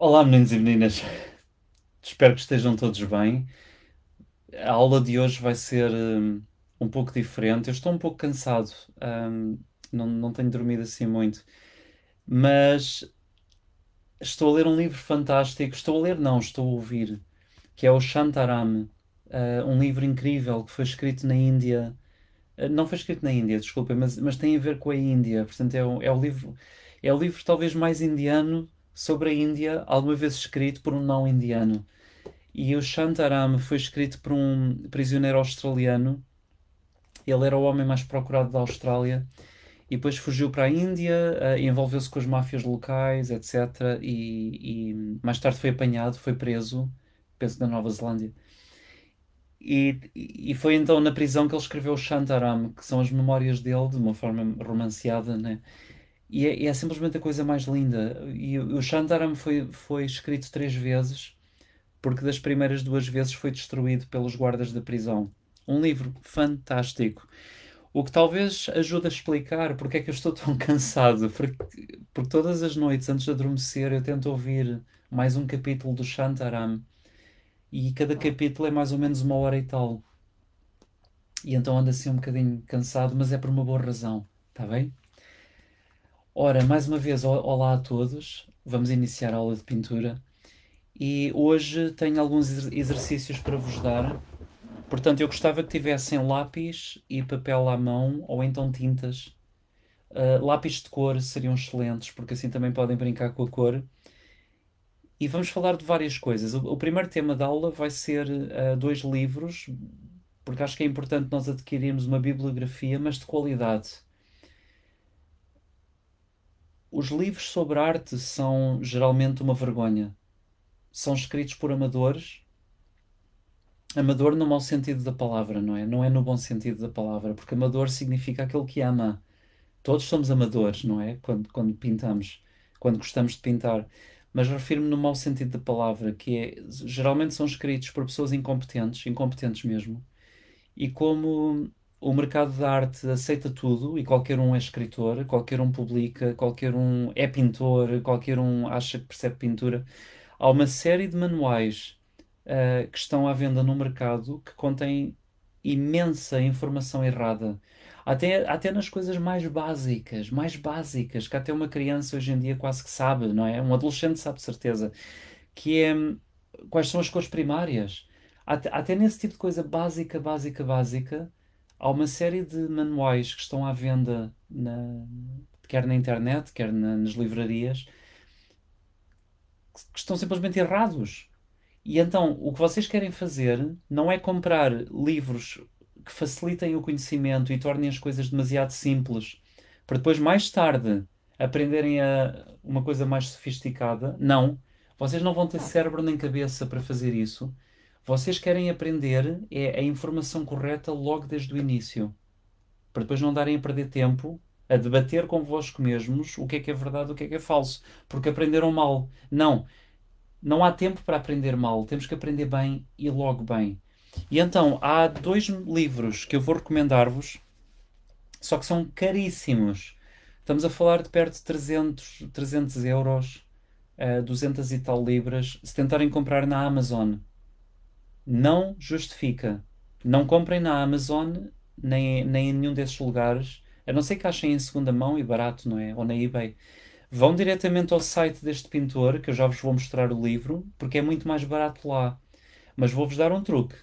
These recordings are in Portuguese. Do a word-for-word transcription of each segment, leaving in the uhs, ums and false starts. Olá meninos e meninas, espero que estejam todos bem. A aula de hoje vai ser hum, um pouco diferente. Eu estou um pouco cansado, hum, não, não tenho dormido assim muito, mas estou a ler um livro fantástico, estou a ler não, estou a ouvir, que é o Shantaram, uh, um livro incrível que foi escrito na Índia, uh, não foi escrito na Índia, desculpem, mas, mas tem a ver com a Índia, portanto é o, é o livro, é o livro talvez mais indiano sobre a Índia, alguma vez escrito por um não indiano. E o Shantaram foi escrito por um prisioneiro australiano. Ele era o homem mais procurado da Austrália e depois fugiu para a Índia, uh, envolveu-se com as máfias locais, etcétera. E, e mais tarde foi apanhado, foi preso, penso, na Nova Zelândia. E, e foi então na prisão que ele escreveu o Shantaram, que são as memórias dele, de uma forma romanceada, né? E é, é simplesmente a coisa mais linda. E o Shantaram foi, foi escrito três vezes, porque das primeiras duas vezes foi destruído pelos guardas da prisão. Um livro fantástico. O que talvez ajude a explicar porque é que eu estou tão cansado, porque, porque todas as noites, antes de adormecer, eu tento ouvir mais um capítulo do Shantaram, e cada capítulo é mais ou menos uma hora e tal. E então ando assim um bocadinho cansado, mas é por uma boa razão, está bem? Ora, mais uma vez, olá a todos. Vamos iniciar a aula de pintura. E hoje tenho alguns exercícios para vos dar. Portanto, eu gostava que tivessem lápis e papel à mão, ou então tintas. Uh, lápis de cor seriam excelentes, porque assim também podem brincar com a cor. E vamos falar de várias coisas. O, o primeiro tema da aula vai ser uh, dois livros, porque acho que é importante nós adquirirmos uma bibliografia, mas de qualidade. Os livros sobre arte são geralmente uma vergonha. São escritos por amadores. Amador no mau sentido da palavra, não é? Não é no bom sentido da palavra, porque amador significa aquele que ama. Todos somos amadores, não é? Quando, quando pintamos, quando gostamos de pintar. Mas refiro-me no mau sentido da palavra, que é, geralmente são escritos por pessoas incompetentes, incompetentes mesmo. E como o mercado da arte aceita tudo e qualquer um é escritor, qualquer um publica, qualquer um é pintor, qualquer um acha que percebe pintura. Há uma série de manuais uh, que estão à venda no mercado que contêm imensa informação errada. Até, até nas coisas mais básicas, mais básicas, que até uma criança hoje em dia quase que sabe, não é? Um adolescente sabe de certeza, que é quais são as cores primárias. Até, até nesse tipo de coisa básica, básica, básica, há uma série de manuais que estão à venda, na, quer na internet, quer na, nas livrarias, que estão simplesmente errados. E então, o que vocês querem fazer não é comprar livros que facilitem o conhecimento e tornem as coisas demasiado simples, para depois, mais tarde, aprenderem a uma coisa mais sofisticada. Não. Vocês não vão ter cérebro nem cabeça para fazer isso. Vocês querem aprender é a informação correta logo desde o início, para depois não darem a perder tempo a debater convosco mesmos o que é que é verdade e o que é que é falso, porque aprenderam mal. Não, não há tempo para aprender mal, temos que aprender bem e logo bem. E então, há dois livros que eu vou recomendar-vos, só que são caríssimos. Estamos a falar de perto de trezentos euros, uh, duzentas e tal libras, se tentarem comprar na Amazon. Não justifica. Não comprem na Amazon, nem, nem em nenhum desses lugares, a não ser que achem em segunda mão e barato, não é? Ou na eBay. Vão diretamente ao site deste pintor, que eu já vos vou mostrar o livro, porque é muito mais barato lá. Mas vou-vos dar um truque.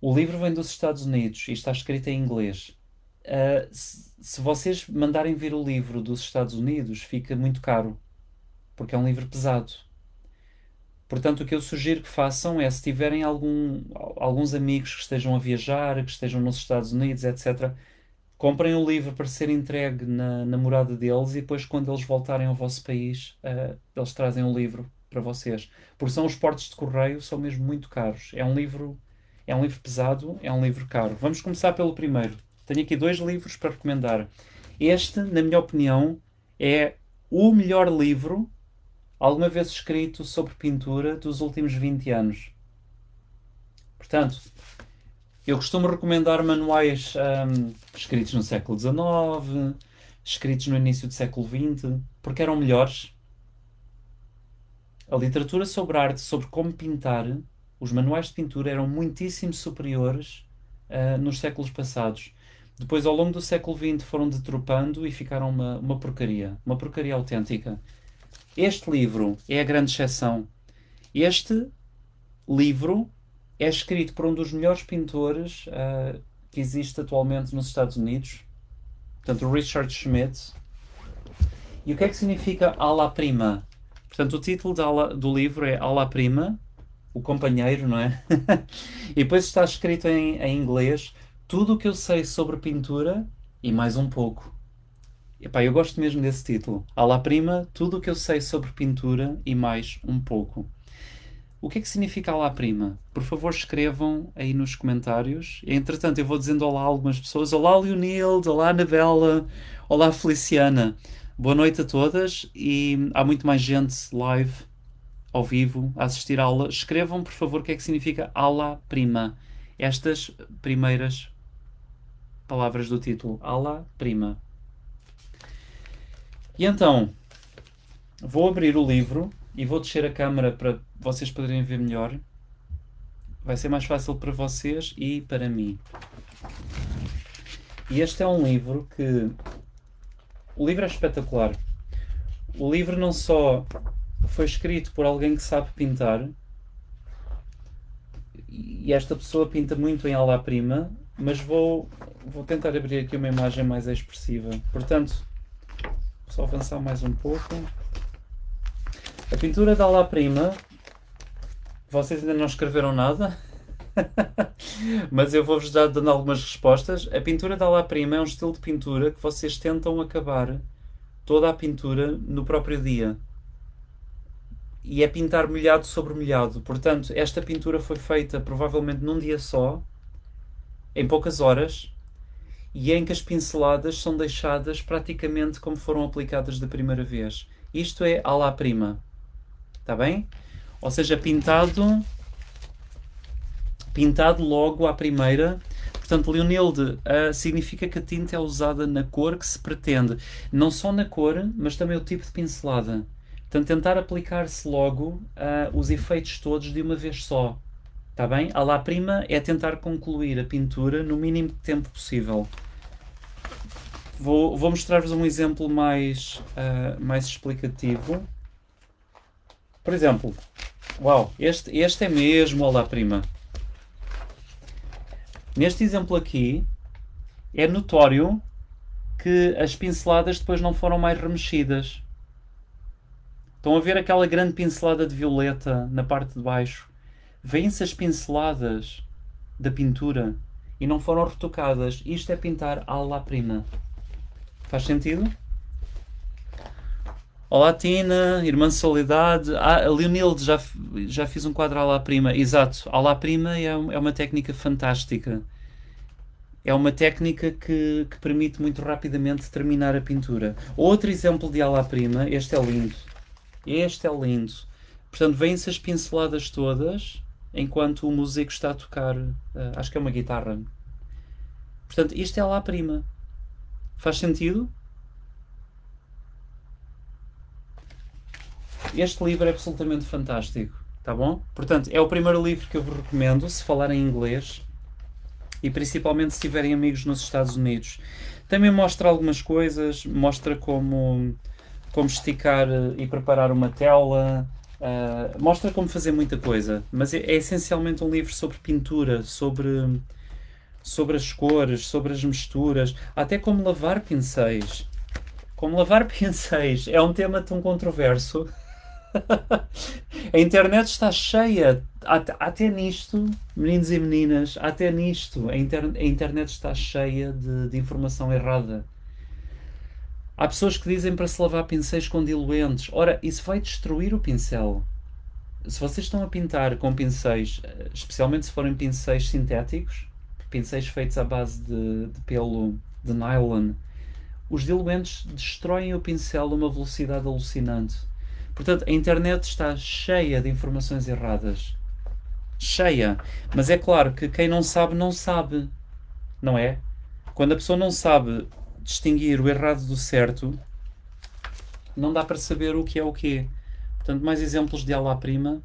O livro vem dos Estados Unidos e está escrito em inglês. Uh, se, se vocês mandarem vir o livro dos Estados Unidos, fica muito caro, porque é um livro pesado. Portanto, o que eu sugiro que façam é, se tiverem algum, alguns amigos que estejam a viajar, que estejam nos Estados Unidos, etcétera, comprem o livro para ser entregue na, na morada deles e depois, quando eles voltarem ao vosso país, uh, eles trazem o livro para vocês. Porque são os portos de correio, são mesmo muito caros. É um livro, é um livro pesado, é um livro caro. Vamos começar pelo primeiro. Tenho aqui dois livros para recomendar. Este, na minha opinião, é o melhor livro alguma vez escrito sobre pintura dos últimos vinte anos. Portanto, eu costumo recomendar manuais um, escritos no século dezenove, escritos no início do século vinte, porque eram melhores. A literatura sobre arte, sobre como pintar, os manuais de pintura eram muitíssimo superiores uh, nos séculos passados. Depois, ao longo do século vinte, foram deturpando e ficaram uma, uma porcaria. Uma porcaria autêntica. Este livro é a grande exceção. Este livro é escrito por um dos melhores pintores uh, que existe atualmente nos Estados Unidos. Portanto, o Richard Schmid. E o que é que significa ala prima? Portanto, o título ala, do livro é Ala Prima, o companheiro, não é? E depois está escrito em, em inglês... Tudo o que eu sei sobre pintura e mais um pouco. Epá, eu gosto mesmo desse título. Ala Prima, tudo o que eu sei sobre pintura e mais um pouco. O que é que significa Ala Prima? Por favor, escrevam aí nos comentários. Entretanto, eu vou dizendo olá a algumas pessoas. Olá, Leonilde. Olá, Anabela. Olá, Feliciana. Boa noite a todas. E há muito mais gente live, ao vivo, a assistir a aula. Escrevam, por favor, o que é que significa Ala Prima. Estas primeiras... palavras do título, Ala Prima. E então, vou abrir o livro e vou descer a câmera para vocês poderem ver melhor. Vai ser mais fácil para vocês e para mim. E este é um livro que... O livro é espetacular. O livro não só foi escrito por alguém que sabe pintar, e esta pessoa pinta muito em Ala Prima, mas vou... Vou tentar abrir aqui uma imagem mais expressiva. Portanto, só avançar mais um pouco. A pintura da Ala Prima. Vocês ainda não escreveram nada. Mas eu vou-vos dar dando algumas respostas. A pintura da Ala Prima é um estilo de pintura que vocês tentam acabar toda a pintura no próprio dia. E é pintar molhado sobre molhado. Portanto, esta pintura foi feita provavelmente num dia só, em poucas horas, e em que as pinceladas são deixadas praticamente como foram aplicadas da primeira vez. Isto é Ala Prima. Está bem? Ou seja, pintado, pintado logo à primeira. Portanto, Leonilde, uh, significa que a tinta é usada na cor que se pretende. Não só na cor, mas também o tipo de pincelada. Portanto, tentar aplicar-se logo uh, os efeitos todos de uma vez só. Está bem? Ala Prima é tentar concluir a pintura no mínimo tempo possível. Vou, vou mostrar-vos um exemplo mais, uh, mais explicativo. Por exemplo, uau, este, este é mesmo Ala Prima. Neste exemplo aqui, é notório que as pinceladas depois não foram mais remexidas. Estão a ver aquela grande pincelada de violeta na parte de baixo? Vêm-se as pinceladas da pintura e não foram retocadas. Isto é pintar Ala Prima. Faz sentido? Olá, Tina, Irmã Soledade. Ah, Leonilde, já, já fiz um quadro Ala Prima. Exato. Ala Prima é, é uma técnica fantástica. É uma técnica que, que permite muito rapidamente terminar a pintura. Outro exemplo de Ala Prima. Este é lindo. Este é lindo. Portanto, vêm-se as pinceladas todas... enquanto o músico está a tocar, uh, acho que é uma guitarra. Portanto, isto é Ala Prima. Faz sentido? Este livro é absolutamente fantástico, tá bom? Portanto, é o primeiro livro que eu vos recomendo, se falarem inglês, e principalmente se tiverem amigos nos Estados Unidos. Também mostra algumas coisas, mostra como, como esticar e preparar uma tela... Uh, mostra como fazer muita coisa, mas é, é essencialmente um livro sobre pintura, sobre, sobre as cores, sobre as misturas, até como lavar pincéis. Como lavar pincéis é um tema tão controverso. A internet está cheia, até, até nisto, meninos e meninas, até nisto, a, inter, a internet está cheia de, de informação errada. Há pessoas que dizem para se lavar pincéis com diluentes. Ora, isso vai destruir o pincel. Se vocês estão a pintar com pincéis, especialmente se forem pincéis sintéticos, pincéis feitos à base de, de pelo de nylon, os diluentes destroem o pincel a uma velocidade alucinante. Portanto, a internet está cheia de informações erradas. Cheia. Mas é claro que quem não sabe, não sabe. Não é? Quando a pessoa não sabe... distinguir o errado do certo, não dá para saber o que é o quê. Portanto, mais exemplos de aula à prima.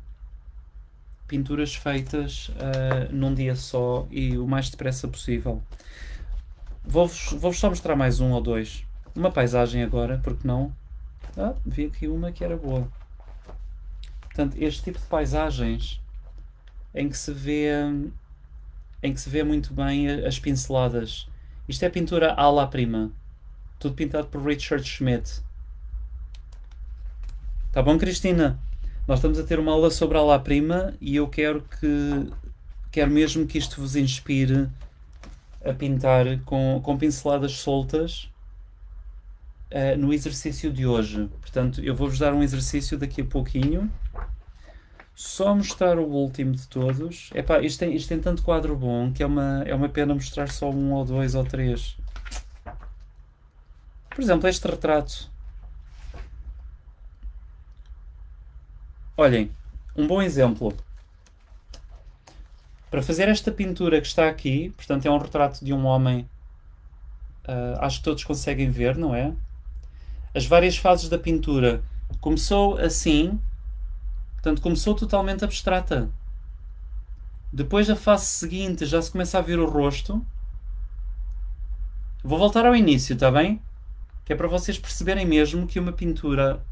Pinturas feitas uh, num dia só e o mais depressa possível. Vou-vos vou-vos só mostrar mais um ou dois. Uma paisagem agora, porque não? Ah, vi aqui uma que era boa. Portanto, este tipo de paisagens em que se vê, em que se vê muito bem as pinceladas. Isto é pintura à la prima. Tudo pintado por Richard Schmid. Tá bom, Cristina? Nós estamos a ter uma aula sobre a la prima e eu quero que quero mesmo que isto vos inspire a pintar com, com pinceladas soltas uh, no exercício de hoje. Portanto, eu vou-vos dar um exercício daqui a pouquinho. Só mostrar o último de todos. Epá, isto tem, isto tem tanto quadro bom que é uma, é uma pena mostrar só um ou dois ou três. Por exemplo, este retrato. Olhem, um bom exemplo. Para fazer esta pintura que está aqui, portanto é um retrato de um homem, uh, acho que todos conseguem ver, não é? As várias fases da pintura. Começou assim, portanto começou totalmente abstrata. Depois da fase seguinte já se começa a ver o rosto. Vou voltar ao início, está bem? Que é para vocês perceberem mesmo que uma pintura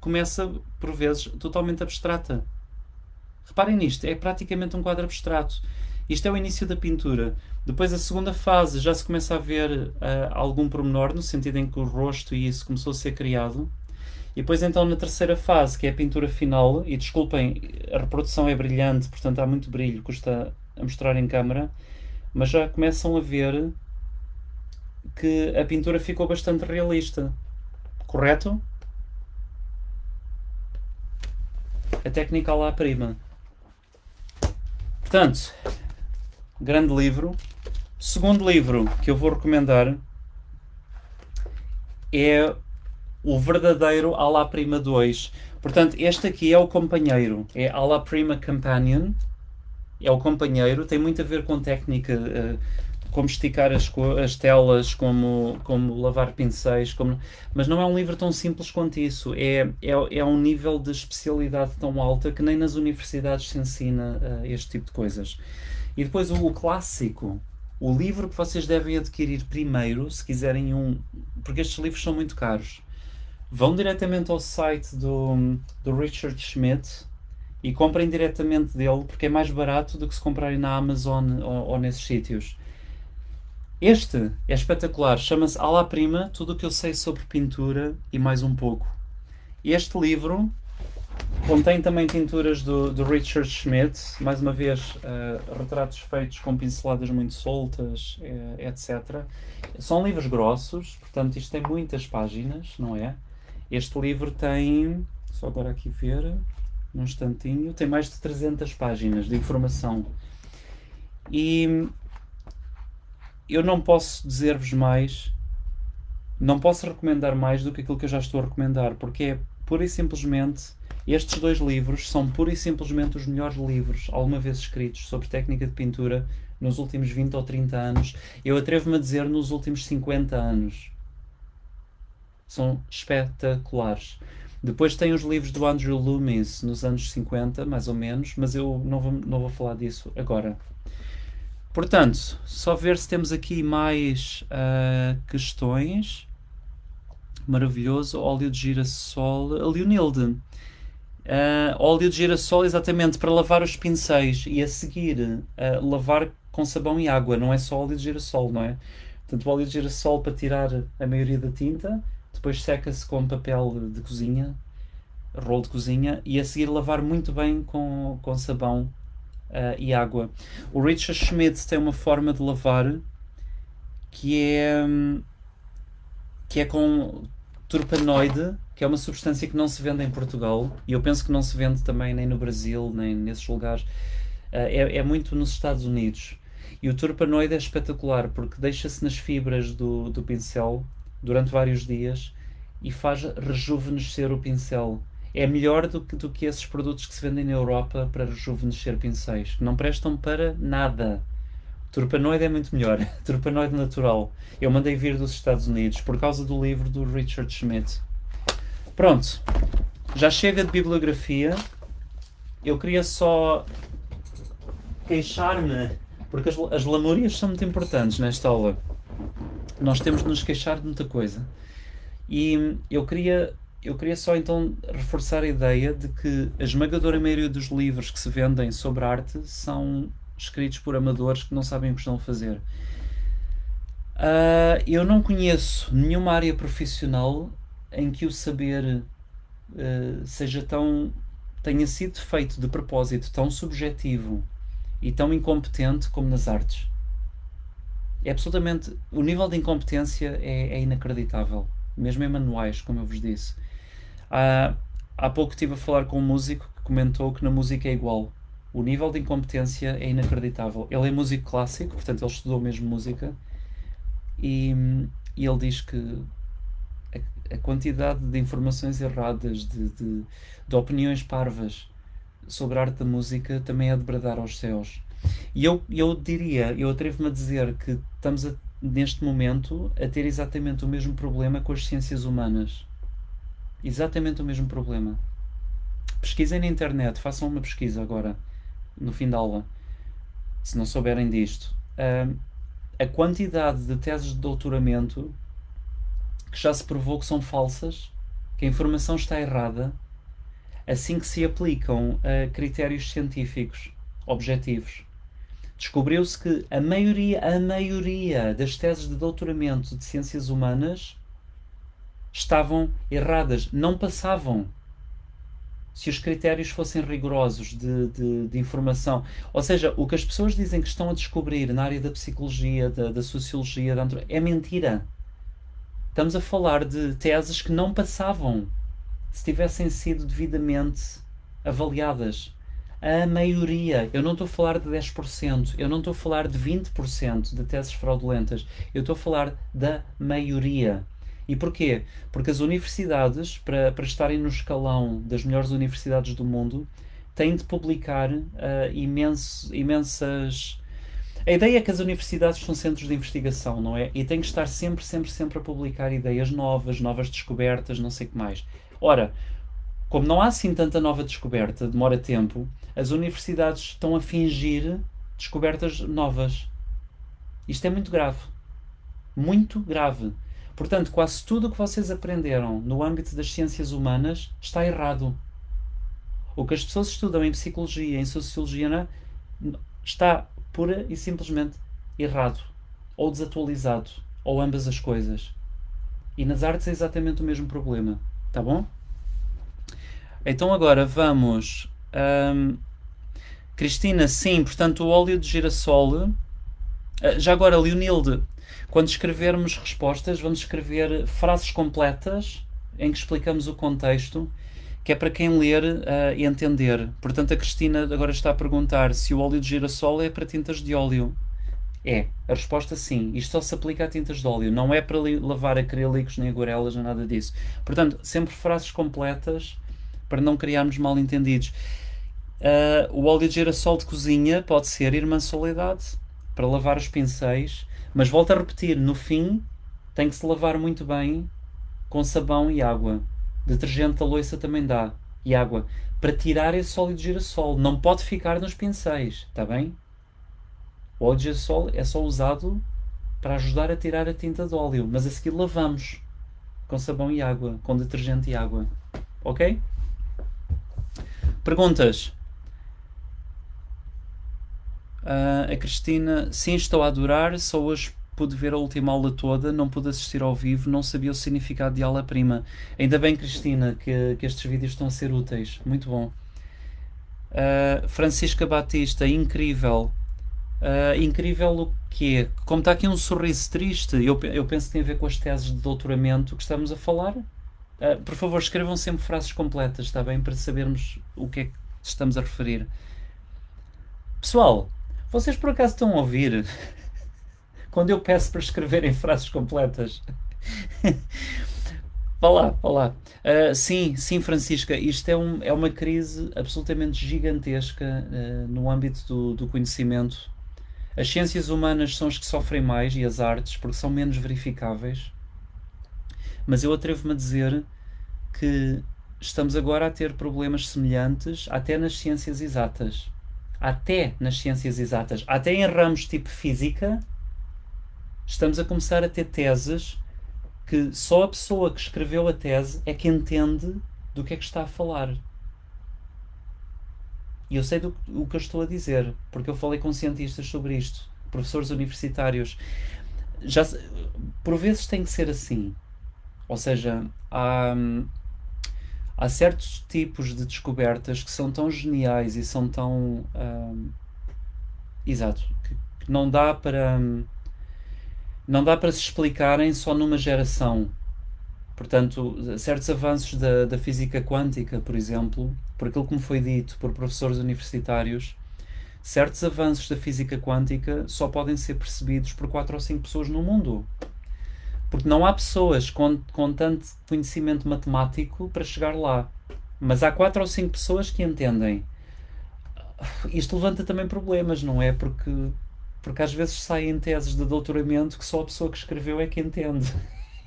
começa, por vezes, totalmente abstrata. Reparem nisto, é praticamente um quadro abstrato. Isto é o início da pintura. Depois, a segunda fase, já se começa a ver uh, algum pormenor, no sentido em que o rosto e isso começou a ser criado. E depois, então, na terceira fase, que é a pintura final, e desculpem, a reprodução é brilhante, portanto há muito brilho, custa a mostrar em câmara, mas já começam a ver que a pintura ficou bastante realista. Correto? A técnica lá à prima. Portanto, grande livro. Segundo livro que eu vou recomendar é o verdadeiro à la prima dois. Portanto, este aqui é o companheiro. É à la prima companion. É o companheiro. Tem muito a ver com técnica, como esticar as, as telas, como, como lavar pincéis, como... mas não é um livro tão simples quanto isso. É, é, é um nível de especialidade tão alta que nem nas universidades se ensina uh, este tipo de coisas. E depois o, o clássico, o livro que vocês devem adquirir primeiro, se quiserem um, porque estes livros são muito caros. Vão diretamente ao site do, do Richard Schmid e comprem diretamente dele, porque é mais barato do que se comprarem na Amazon ou, ou nesses sítios. Este é espetacular, chama-se À la Prima, tudo o que eu sei sobre pintura e mais um pouco. Este livro contém também pinturas do, do Richard Schmid, mais uma vez uh, retratos feitos com pinceladas muito soltas, uh, etcétera. São livros grossos, portanto isto tem muitas páginas, não é? Este livro tem, só agora aqui ver, num instantinho, tem mais de trezentas páginas de informação. E... eu não posso dizer-vos mais, não posso recomendar mais do que aquilo que eu já estou a recomendar, porque é pura e simplesmente, estes dois livros são pura e simplesmente os melhores livros alguma vez escritos sobre técnica de pintura nos últimos vinte ou trinta anos. Eu atrevo-me a dizer nos últimos cinquenta anos. São espetaculares. Depois tem os livros do Andrew Loomis nos anos cinquenta, mais ou menos, mas eu não vou, não vou falar disso agora. Portanto, só ver se temos aqui mais uh, questões. Maravilhoso. Óleo de girassol. A Leonilde. Uh, óleo de girassol, exatamente, para lavar os pincéis. E a seguir, uh, lavar com sabão e água. Não é só óleo de girassol, não é? Portanto, óleo de girassol para tirar a maioria da tinta. Depois seca-se com papel de cozinha. Rolo de cozinha. E a seguir lavar muito bem com, com sabão. Uh, e água. O Richard Schmid tem uma forma de lavar que é que é com turpanoide, que é uma substância que não se vende em Portugal e eu penso que não se vende também nem no Brasil, nem nesses lugares. Uh, é, é muito nos Estados Unidos. E o turpanoide é espetacular porque deixa-se nas fibras do, do pincel durante vários dias e faz rejuvenescer o pincel. É melhor do que, do que esses produtos que se vendem na Europa para rejuvenescer pincéis. Não prestam para nada. Turpanoide é muito melhor. Turpanoide natural. Eu mandei vir dos Estados Unidos por causa do livro do Richard Schmid. Pronto. Já chega de bibliografia. Eu queria só queixar-me, porque as, as lamúrias são muito importantes nesta aula. Nós temos de nos queixar de muita coisa. E eu queria, eu queria só então reforçar a ideia de que a esmagadora maioria dos livros que se vendem sobre arte são escritos por amadores que não sabem o que estão a fazer. Uh, eu não conheço nenhuma área profissional em que o saber uh, seja tão, tenha sido feito de propósito, tão subjetivo e tão incompetente como nas artes. É absolutamente... O nível de incompetência é, é inacreditável. Mesmo em manuais, como eu vos disse. Há, há pouco estive a falar com um músico que comentou que na música é igual. O nível de incompetência é inacreditável. Ele é músico clássico, portanto ele estudou mesmo música. E, e ele diz que a, a quantidade de informações erradas, de, de, de opiniões parvas sobre a arte da música também é de bradar aos céus. E eu, eu diria, eu atrevo-me a dizer que estamos a, neste momento a ter exatamente o mesmo problema com as ciências humanas. Exatamente o mesmo problema. Pesquisem na internet, façam uma pesquisa agora, no fim da aula, se não souberem disto. Uh, a quantidade de teses de doutoramento que já se provou que são falsas, que a informação está errada, assim que se aplicam a critérios científicos objetivos. Descobriu-se que a maioria, a maioria das teses de doutoramento de ciências humanas estavam erradas, não passavam se os critérios fossem rigorosos de, de, de informação. Ou seja, o que as pessoas dizem que estão a descobrir na área da psicologia, da, da sociologia, da antropologia, é mentira. Estamos a falar de teses que não passavam se tivessem sido devidamente avaliadas. A maioria, eu não estou a falar de dez por cento, eu não estou a falar de vinte por cento de teses fraudulentas, eu estou a falar da maioria. E porquê? Porque as universidades, para, para estarem no escalão das melhores universidades do mundo, têm de publicar uh, imenso, imensas... A ideia é que as universidades são centros de investigação, não é? E têm que estar sempre, sempre, sempre a publicar ideias novas, novas descobertas, não sei o que mais. Ora, como não há assim tanta nova descoberta, demora tempo, as universidades estão a fingir descobertas novas. Isto é muito grave. Muito grave. Portanto, quase tudo o que vocês aprenderam no âmbito das ciências humanas está errado. O que as pessoas estudam em psicologia, em sociologia, está pura e simplesmente errado. Ou desatualizado. Ou ambas as coisas. E nas artes é exatamente o mesmo problema. Tá bom? Então agora vamos... Um, Cristina, sim, portanto o óleo de girassol... Uh, já agora, Leonilde, quando escrevermos respostas, vamos escrever frases completas em que explicamos o contexto, que é para quem ler uh, e entender. Portanto, a Cristina agora está a perguntar se o óleo de girassol é para tintas de óleo. É, a resposta sim. Isto só se aplica a tintas de óleo. Não é para lavar acrílicos, nem aguarelas, nem nada disso. Portanto, sempre frases completas, para não criarmos mal entendidos. Uh, o óleo de girassol de cozinha pode ser Irmã Soledade, para lavar os pincéis, mas volto a repetir, no fim tem que se lavar muito bem com sabão e água. Detergente da louça também dá, e água, para tirar esse óleo de girassol. Não pode ficar nos pincéis, está bem? O óleo de girassol é só usado para ajudar a tirar a tinta de óleo, mas a seguir lavamos com sabão e água, com detergente e água. Ok? Perguntas? Uh, a Cristina, sim, estou a adorar, só hoje pude ver a última aula toda, não pude assistir ao vivo, não sabia o significado de aula prima. Ainda bem, Cristina, que, que estes vídeos estão a ser úteis, muito bom. Uh, Francisca Batista, incrível. Uh, incrível o que é? Como está aqui um sorriso triste, eu, eu penso que tem a ver com as teses de doutoramento que estamos a falar. Uh, por favor, escrevam sempre frases completas, está bem? Para sabermos o que é que estamos a referir. Pessoal, vocês por acaso estão a ouvir quando eu peço para escreverem frases completas? Vá lá, vá lá. Uh, sim, sim, Francisca, isto é, um, é uma crise absolutamente gigantesca uh, no âmbito do, do conhecimento. As ciências humanas são as que sofrem mais, e as artes, porque são menos verificáveis. Mas eu atrevo-me a dizer que estamos agora a ter problemas semelhantes até nas ciências exatas. Até nas ciências exatas, até em ramos tipo física, estamos a começar a ter teses que só a pessoa que escreveu a tese é que entende do que é que está a falar. E eu sei do, o que eu estou a dizer, porque eu falei com cientistas sobre isto, professores universitários. Já, por vezes tem que ser assim. Ou seja, há, há certos tipos de descobertas que são tão geniais e são tão... Hum, exato, que, que não dá para... Hum, não dá para se explicarem só numa geração. Portanto, certos avanços da, da física quântica, por exemplo, por aquilo que me foi dito por professores universitários, certos avanços da física quântica só podem ser percebidos por quatro ou cinco pessoas no mundo. Porque não há pessoas com, com tanto conhecimento matemático para chegar lá. Mas há quatro ou cinco pessoas que entendem. Isto levanta também problemas, não é? Porque... Porque às vezes saem teses de doutoramento que só a pessoa que escreveu é que entende.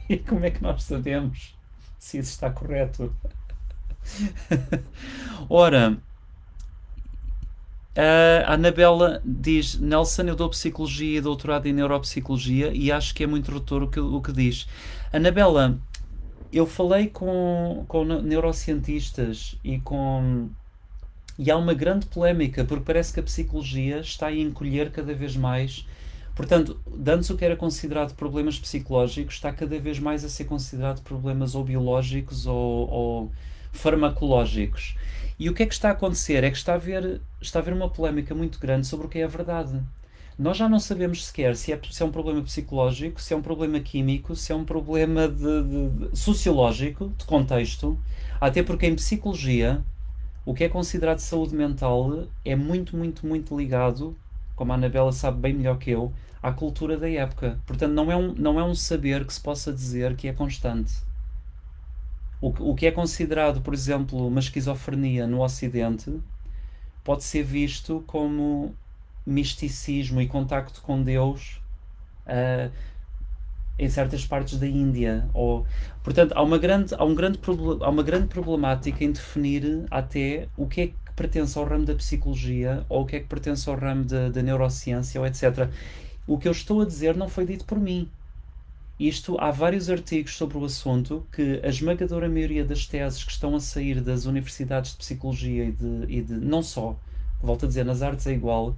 E como é que nós sabemos se isso está correto? Ora, a Anabela diz: Nelson, eu dou psicologia e doutorado em neuropsicologia e acho que é muito redutor o que, o que diz. Anabela, eu falei com, com neurocientistas e com... E há uma grande polémica, porque parece que a psicologia está a encolher cada vez mais. Portanto, antes o que era considerado problemas psicológicos está cada vez mais a ser considerado problemas ou biológicos ou, ou farmacológicos. E o que é que está a acontecer? É que está a haver, está a haver uma polémica muito grande sobre o que é a verdade. Nós já não sabemos sequer se é, se é um problema psicológico, se é um problema químico, se é um problema de, de, de, sociológico, de contexto, até porque em psicologia... O que é considerado saúde mental é muito, muito, muito ligado, como a Anabela sabe bem melhor que eu, à cultura da época. Portanto, não é um, não é um saber que se possa dizer que é constante. O, o que é considerado, por exemplo, uma esquizofrenia no Ocidente pode ser visto como misticismo e contacto com Deus uh, em certas partes da Índia. Ou, portanto, há uma, grande, há, um grande há uma grande problemática em definir até o que é que pertence ao ramo da psicologia ou o que é que pertence ao ramo da, da neurociência, ou etcétera. O que eu estou a dizer não foi dito por mim. Isto, há vários artigos sobre o assunto que a esmagadora maioria das teses que estão a sair das universidades de psicologia e de, e de não só, volto a dizer, nas artes é igual,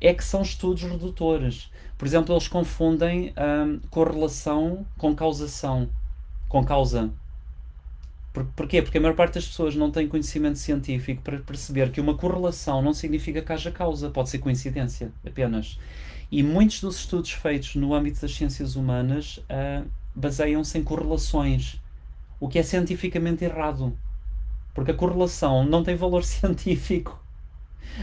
é que são estudos redutores. Por exemplo, eles confundem hum, correlação com causação, com causa. Por, porquê? Porque a maior parte das pessoas não tem conhecimento científico para perceber que uma correlação não significa que haja causa, pode ser coincidência apenas. E muitos dos estudos feitos no âmbito das ciências humanas hum, baseiam-se em correlações, o que é cientificamente errado, porque a correlação não tem valor científico,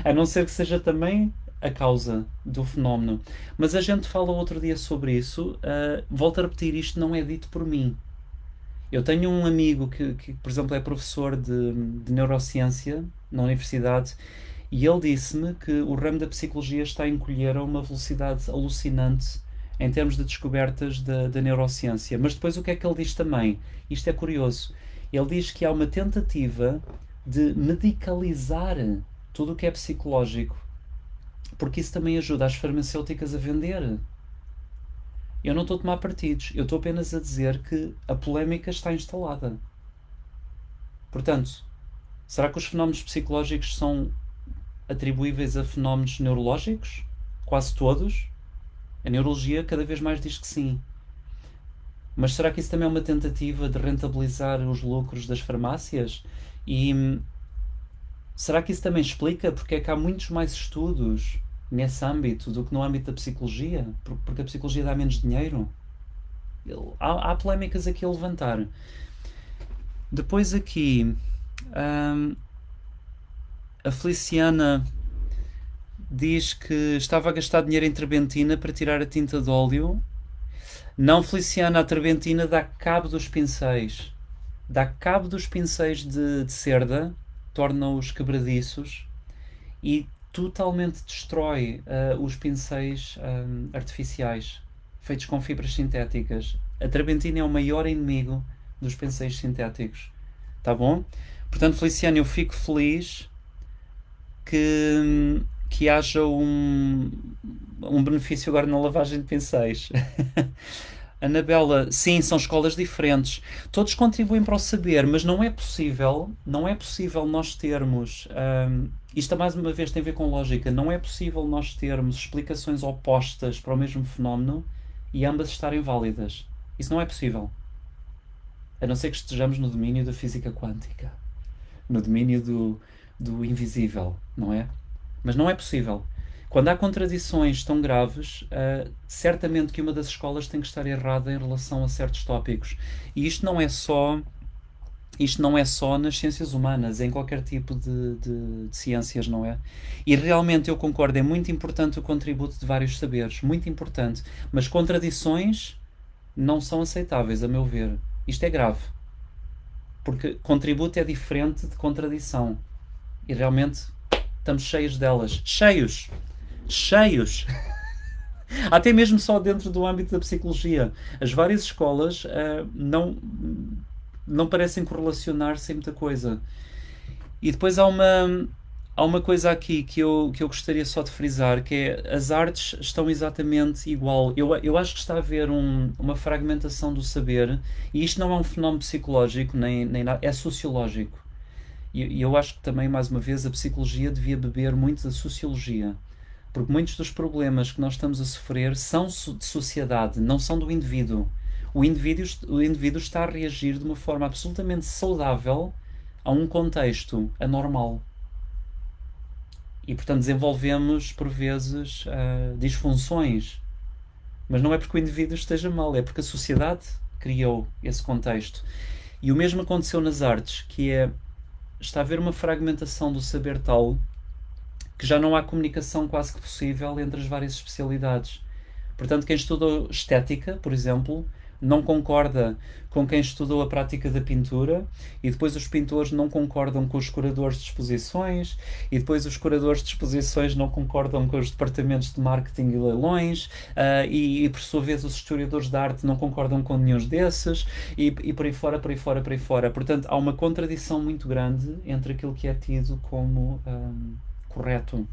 a não ser que seja também a causa do fenómeno. Mas a gente fala outro dia sobre isso. Uh, volto a repetir, isto não é dito por mim. Eu tenho um amigo que, que por exemplo, é professor de, de neurociência na universidade e ele disse-me que o ramo da psicologia está a encolher a uma velocidade alucinante em termos de descobertas da, da neurociência. Mas depois o que é que ele diz também? Isto é curioso. Ele diz que há uma tentativa de medicalizar tudo o que é psicológico, porque isso também ajuda as farmacêuticas a vender. Eu não estou a tomar partidos, eu estou apenas a dizer que a polémica está instalada. Portanto, será que os fenómenos psicológicos são atribuíveis a fenómenos neurológicos? Quase todos? A neurologia cada vez mais diz que sim. Mas será que isso também é uma tentativa de rentabilizar os lucros das farmácias? E será que isso também explica porque é que há muitos mais estudos nesse âmbito do que no âmbito da psicologia, porque a psicologia dá menos dinheiro? Há, há polémicas aqui a levantar. Depois aqui, um, a Feliciana diz que estava a gastar dinheiro em terbentina para tirar a tinta de óleo. Não, Feliciana, a terbentina dá cabo dos pincéis. Dá cabo dos pincéis de, de cerda, torna-os quebradiços e totalmente destrói uh, os pincéis um, artificiais feitos com fibras sintéticas. A terbentina é o maior inimigo dos pincéis sintéticos. Tá bom? Portanto, Feliciano, eu fico feliz que, que haja um, um benefício agora na lavagem de pincéis. Anabela, sim, são escolas diferentes. Todos contribuem para o saber, mas não é possível, não é possível nós termos, um, isto mais uma vez tem a ver com lógica, não é possível nós termos explicações opostas para o mesmo fenómeno e ambas estarem válidas. Isso não é possível. A não ser que estejamos no domínio da física quântica, no domínio do, do invisível, não é? Mas não é possível. Quando há contradições tão graves, uh, certamente que uma das escolas tem que estar errada em relação a certos tópicos. E isto não é só, isto não é só nas ciências humanas, é em qualquer tipo de, de, de ciências, não é? E realmente eu concordo, é muito importante o contributo de vários saberes, muito importante. Mas contradições não são aceitáveis, a meu ver. Isto é grave, porque contributo é diferente de contradição. E realmente estamos cheios delas. Cheios! Cheios! Até mesmo só dentro do âmbito da psicologia. As várias escolas uh, não, não parecem correlacionar-se em muita coisa. E depois há uma, há uma coisa aqui que eu, que eu gostaria só de frisar, que é as artes estão exatamente igual. Eu, eu acho que está a haver um, uma fragmentação do saber, e isto não é um fenómeno psicológico, nem, nem nada, é sociológico. E eu acho que também, mais uma vez, a psicologia devia beber muito da sociologia. Porque muitos dos problemas que nós estamos a sofrer são de sociedade, não são do indivíduo. O indivíduo, o indivíduo está a reagir de uma forma absolutamente saudável a um contexto anormal. E, portanto, desenvolvemos, por vezes, uh, disfunções. Mas não é porque o indivíduo esteja mal, é porque a sociedade criou esse contexto. E o mesmo aconteceu nas artes, que é... está a haver uma fragmentação do saber tal que já não há comunicação quase que possível entre as várias especialidades. Portanto, quem estudou estética, por exemplo, não concorda com quem estudou a prática da pintura, e depois os pintores não concordam com os curadores de exposições, e depois os curadores de exposições não concordam com os departamentos de marketing e leilões, uh, e, e por sua vez os historiadores de arte não concordam com nenhum desses, e, e por aí fora, por aí fora, por aí fora. Portanto, há uma contradição muito grande entre aquilo que é tido como um, correto.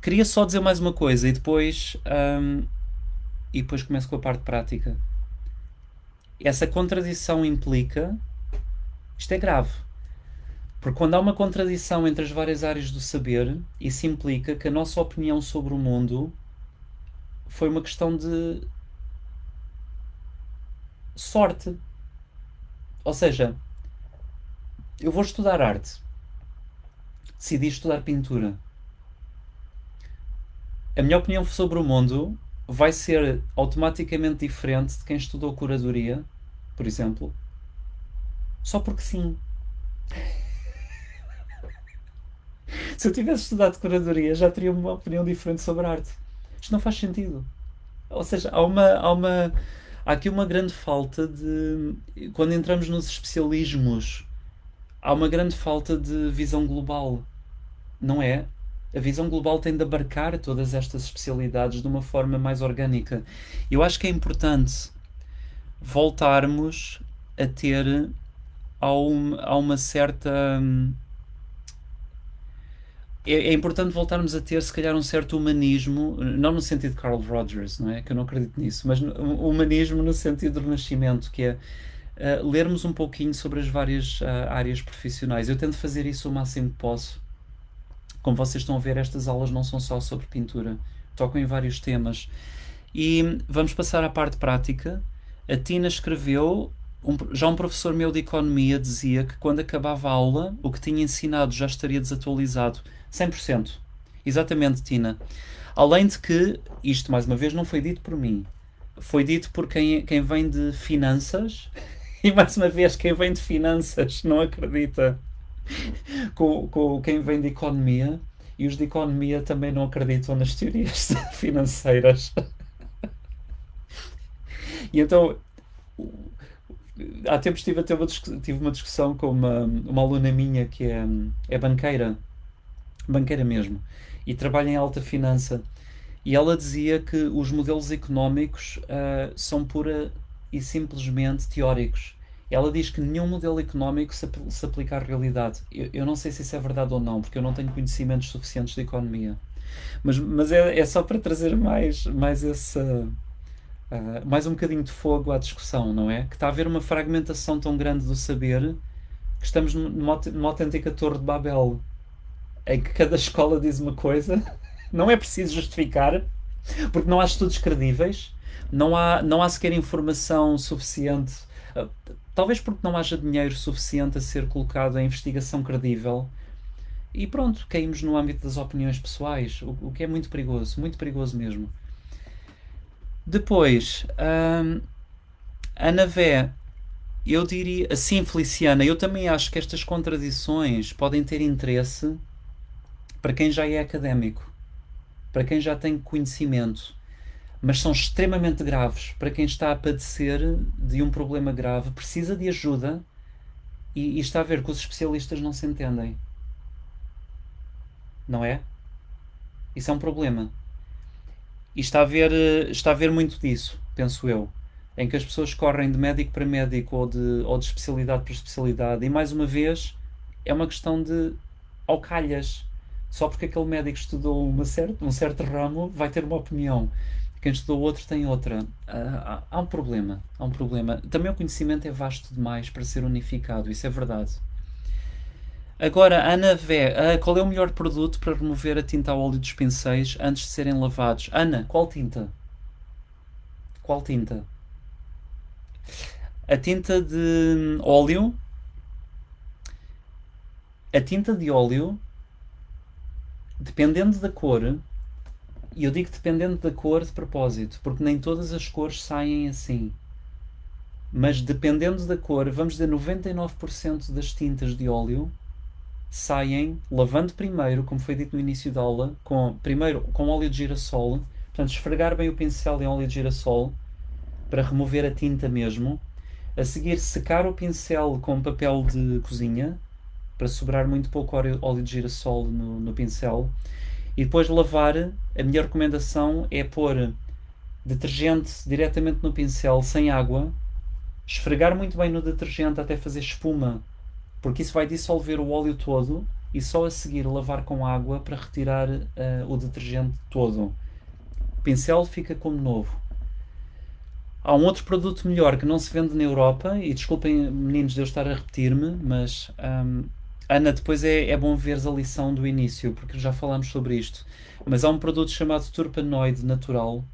Queria só dizer mais uma coisa, e depois... Um, E depois começo com a parte prática. Essa contradição implica... Isto é grave. Porque quando há uma contradição entre as várias áreas do saber, isso implica que a nossa opinião sobre o mundo foi uma questão de sorte. Ou seja, eu vou estudar arte. Decidi estudar pintura. A minha opinião sobre o mundo... vai ser automaticamente diferente de quem estudou curadoria, por exemplo. Só porque sim. Se eu tivesse estudado curadoria, já teria uma opinião diferente sobre a arte. Isto não faz sentido. Ou seja, há, uma, há, uma, há aqui uma grande falta de... Quando entramos nos especialismos, há uma grande falta de visão global. Não é? A visão global tem de abarcar todas estas especialidades de uma forma mais orgânica. Eu acho que é importante voltarmos a ter a, um, a uma certa... É, é importante voltarmos a ter, se calhar, um certo humanismo, não no sentido de Carl Rogers, não é? Que eu não acredito nisso, mas humanismo no sentido do Renascimento, que é uh, lermos um pouquinho sobre as várias uh, áreas profissionais. Eu tento fazer isso o máximo que posso. Como vocês estão a ver, estas aulas não são só sobre pintura, tocam em vários temas. E vamos passar à parte prática. A Tina escreveu, um, já um professor meu de economia dizia que quando acabava a aula, o que tinha ensinado já estaria desatualizado. cem por cento. Exatamente, Tina. Além de que, isto mais uma vez não foi dito por mim, foi dito por quem, quem vem de finanças, e mais uma vez quem vem de finanças não acredita. Com, com quem vem de economia, e os de economia também não acreditam nas teorias financeiras. E então, há tempos tive, até uma, tive uma discussão com uma, uma aluna minha que é, é banqueira, banqueira mesmo, e trabalha em alta finança, e ela dizia que os modelos económicos uh, são pura e simplesmente teóricos. Ela diz que nenhum modelo económico se, apl se aplica à realidade. Eu, eu não sei se isso é verdade ou não, porque eu não tenho conhecimentos suficientes de economia. Mas, mas é, é só para trazer mais, mais, esse, uh, mais um bocadinho de fogo à discussão, não é? Que está a haver uma fragmentação tão grande do saber que estamos numa, numa autêntica torre de Babel, em que cada escola diz uma coisa. Não é preciso justificar, porque não há estudos credíveis, não há, não há sequer informação suficiente, talvez porque não haja dinheiro suficiente a ser colocado em investigação credível, e pronto, caímos no âmbito das opiniões pessoais, o, o que é muito perigoso, muito perigoso mesmo. Depois, hum, Ana Vé, eu diria, assim, Feliciana, eu também acho que estas contradições podem ter interesse para quem já é académico, para quem já tem conhecimento, mas são extremamente graves para quem está a padecer de um problema grave, precisa de ajuda e, e está a ver que os especialistas não se entendem. Não é? Isso é um problema. E está a ver, está a ver muito disso, penso eu, em que as pessoas correm de médico para médico ou de, ou de especialidade para especialidade. E mais uma vez, é uma questão de ao calhas. Só porque aquele médico estudou uma certa, um certo ramo, vai ter uma opinião. Quem estudou outro tem outra. Uh, há um problema, há um problema. Também o conhecimento é vasto demais para ser unificado, isso é verdade. Agora, Ana Vé, uh, qual é o melhor produto para remover a tinta a óleo dos pincéis antes de serem lavados? Ana, qual tinta? Qual tinta? A tinta de óleo? A tinta de óleo, dependendo da cor, e eu digo dependendo da cor de propósito, porque nem todas as cores saem assim. Mas dependendo da cor, vamos dizer noventa e nove por cento das tintas de óleo saem lavando primeiro, como foi dito no início da aula, com, primeiro com óleo de girassol, portanto esfregar bem o pincel em óleo de girassol para remover a tinta mesmo, a seguir secar o pincel com papel de cozinha para sobrar muito pouco óleo de girassol no, no pincel. E depois de lavar, a minha recomendação é pôr detergente diretamente no pincel, sem água, esfregar muito bem no detergente até fazer espuma, porque isso vai dissolver o óleo todo, e só a seguir lavar com água para retirar uh, o detergente todo. O pincel fica como novo. Há um outro produto melhor que não se vende na Europa, e desculpem, meninos, de eu estar a repetir-me, mas... Um, Ana, depois é, é bom veres a lição do início, porque já falámos sobre isto. Mas há um produto chamado Turpanoid natural,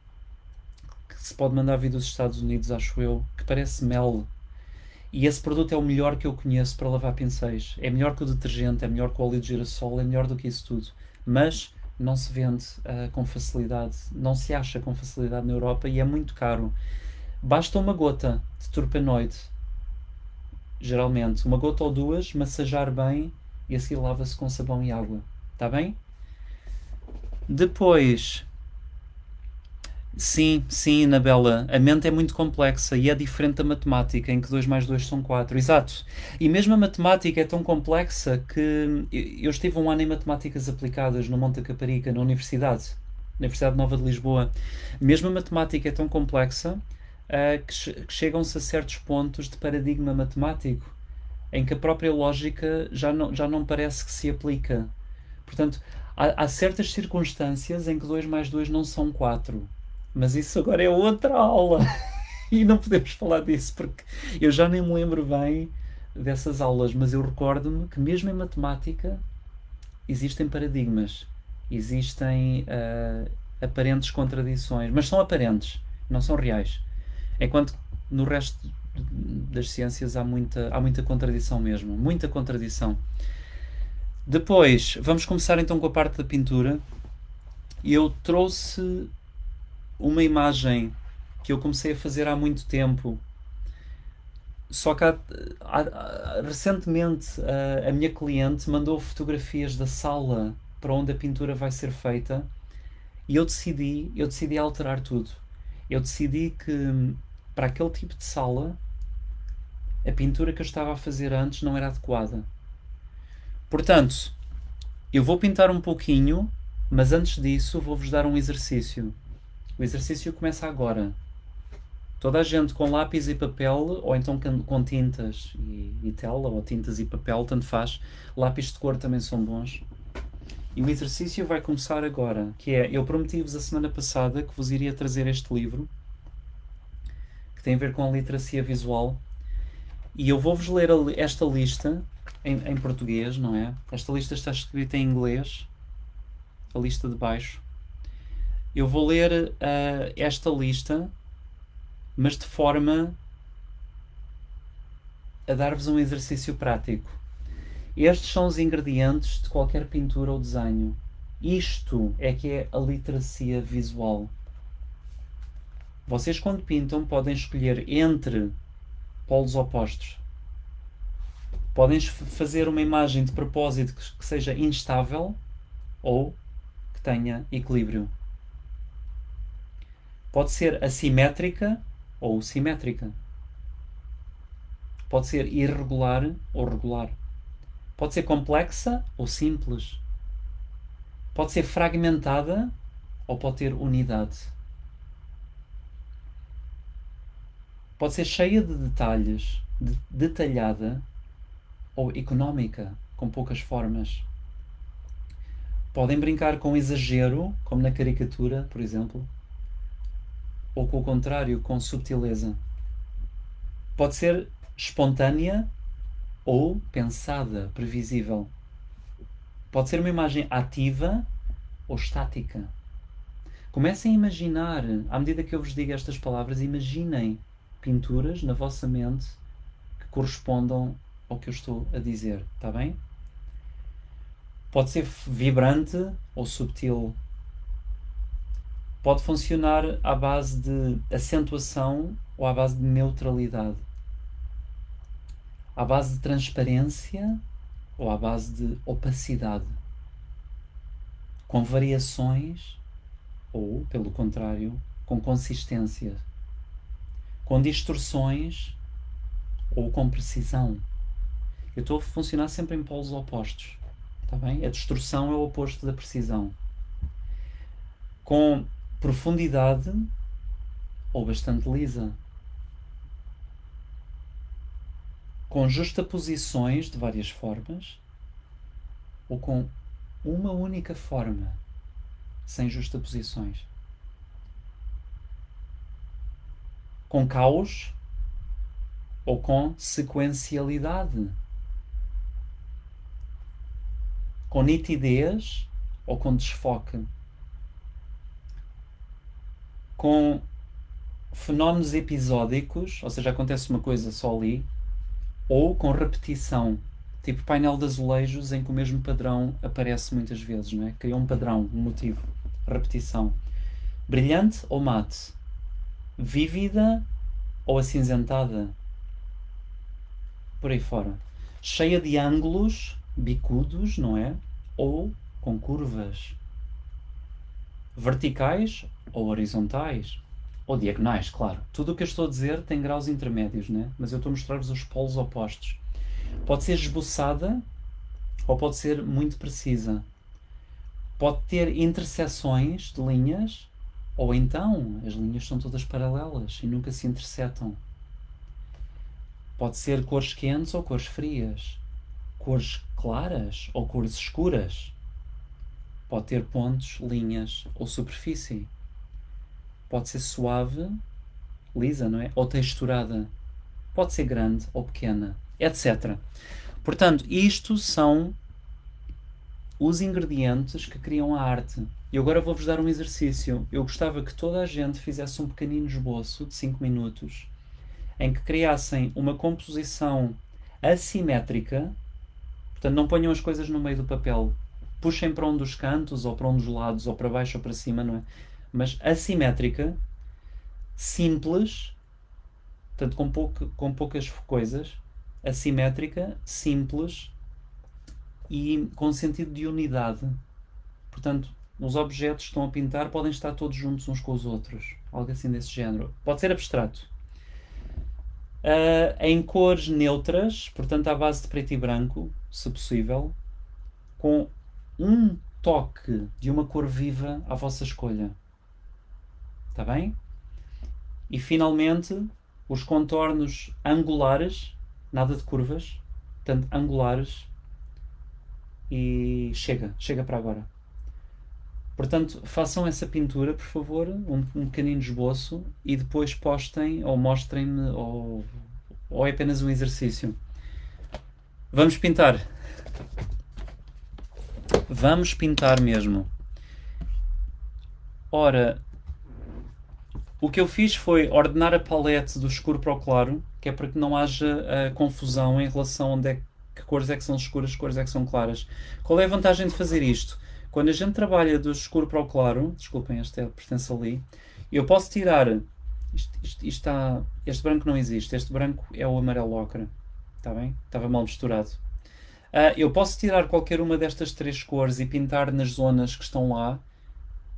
que se pode mandar vir dos Estados Unidos, acho eu, que parece mel. E esse produto é o melhor que eu conheço para lavar pincéis. É melhor que o detergente, é melhor que o óleo de girassol, é melhor do que isso tudo. Mas não se vende uh, com facilidade, não se acha com facilidade na Europa e é muito caro. Basta uma gota de Turpanoid, geralmente uma gota ou duas, massajar bem e assim lava-se com sabão e água, está bem? Depois, sim, sim, Anabela, a mente é muito complexa e é diferente da matemática, em que dois mais dois são quatro, exato. E mesmo a matemática é tão complexa que eu estive um ano em matemáticas aplicadas no Monte da Caparica, na Universidade, na Universidade Nova de Lisboa. Mesmo a matemática é tão complexa Uh, que, que chegam-se a certos pontos de paradigma matemático em que a própria lógica já não, já não parece que se aplica. Portanto, há, há certas circunstâncias em que dois mais dois não são quatro. Mas isso agora é outra aula. E não podemos falar disso, porque eu já nem me lembro bem dessas aulas, mas eu recordo-me que mesmo em matemática existem paradigmas, existem uh, aparentes contradições, mas são aparentes, não são reais. Enquanto no resto das ciências há muita, há muita contradição mesmo, muita contradição. Depois, vamos começar então com a parte da pintura. Eu trouxe uma imagem que eu comecei a fazer há muito tempo, só que há, há, recentemente a, a minha cliente mandou fotografias da sala para onde a pintura vai ser feita e eu decidi, eu decidi alterar tudo. Eu decidi que para aquele tipo de sala a pintura que eu estava a fazer antes não era adequada. Portanto, eu vou pintar um pouquinho, mas antes disso vou-vos dar um exercício. O exercício começa agora. Toda a gente com lápis e papel, ou então com tintas e, e tela, ou tintas e papel, tanto faz. Lápis de cor também são bons. E o exercício vai começar agora, que é, eu prometi-vos a semana passada que vos iria trazer este livro, que tem a ver com a literacia visual, e eu vou-vos ler a, esta lista em, em português, não é? Esta lista está escrita em inglês, a lista de baixo. Eu vou ler uh, esta lista, mas de forma a dar-vos um exercício prático. Estes são os ingredientes de qualquer pintura ou desenho. Isto é que é a literacia visual. Vocês, quando pintam, podem escolher entre polos opostos. Podem fazer uma imagem de propósito que seja instável ou que tenha equilíbrio. Pode ser assimétrica ou simétrica. Pode ser irregular ou regular. Pode ser complexa ou simples. Pode ser fragmentada ou pode ter unidade. Pode ser cheia de detalhes, de- detalhada ou económica, com poucas formas. Podem brincar com exagero, como na caricatura, por exemplo, ou, com o contrário, com subtileza. Pode ser espontânea ou pensada, previsível. Pode ser uma imagem ativa ou estática. Comecem a imaginar, à medida que eu vos digo estas palavras, imaginem pinturas na vossa mente que correspondam ao que eu estou a dizer, está bem? Pode ser vibrante ou subtil. Pode funcionar à base de acentuação ou à base de neutralidade. À base de transparência ou à base de opacidade. Com variações ou, pelo contrário, com consistência. Com distorções ou com precisão. Eu estou a funcionar sempre em polos opostos. Tá bem? A distorção é o oposto da precisão. Com profundidade ou bastante lisa, com justaposições de várias formas ou com uma única forma sem justaposições, com caos ou com sequencialidade, com nitidez ou com desfoque, com fenómenos episódicos, ou seja, acontece uma coisa só ali, ou com repetição, tipo painel de azulejos em que o mesmo padrão aparece muitas vezes, não é? Criou um padrão, um motivo, repetição. Brilhante ou mate? Vívida ou acinzentada? Por aí fora. Cheia de ângulos, bicudos, não é? Ou com curvas. Verticais ou horizontais, ou diagonais, claro. Tudo o que eu estou a dizer tem graus intermédios, né? Mas eu estou a mostrar-vos os polos opostos. Pode ser esboçada ou pode ser muito precisa. Pode ter interseções de linhas ou então as linhas são todas paralelas e nunca se intersetam. Pode ser cores quentes ou cores frias, cores claras ou cores escuras. Pode ter pontos, linhas ou superfície. Pode ser suave, lisa, não é? Ou texturada. Pode ser grande ou pequena, etcétera. Portanto, isto são os ingredientes que criam a arte. E agora vou-vos dar um exercício. Eu gostava que toda a gente fizesse um pequenino esboço de cinco minutos em que criassem uma composição assimétrica. Portanto, não ponham as coisas no meio do papel. Puxem para um dos cantos, ou para um dos lados, ou para baixo ou para cima, não é? Mas assimétrica, simples, portanto com, pouca, com poucas coisas, assimétrica, simples e com sentido de unidade. Portanto, os objetos que estão a pintar podem estar todos juntos uns com os outros, algo assim desse género. Pode ser abstrato. Uh, em cores neutras, portanto à base de preto e branco, se possível, com um toque de uma cor viva à vossa escolha. Está bem? E finalmente os contornos angulares, nada de curvas, portanto angulares, e chega, chega para agora. Portanto, façam essa pintura, por favor, um, um pequenino esboço, e depois postem ou mostrem-me, ou, ou é apenas um exercício. Vamos pintar. Vamos pintar mesmo. Ora, o que eu fiz foi ordenar a palete do escuro para o claro, que é para que não haja uh, confusão em relação a onde é que cores é que são escuras, cores é que são claras. Qual é a vantagem de fazer isto? Quando a gente trabalha do escuro para o claro, desculpem, este é, pertence ali, eu posso tirar, isto, isto, isto está, este branco não existe, este branco é o amarelo ocra, está bem? Estava mal misturado. Uh, eu posso tirar qualquer uma destas três cores e pintar nas zonas que estão lá,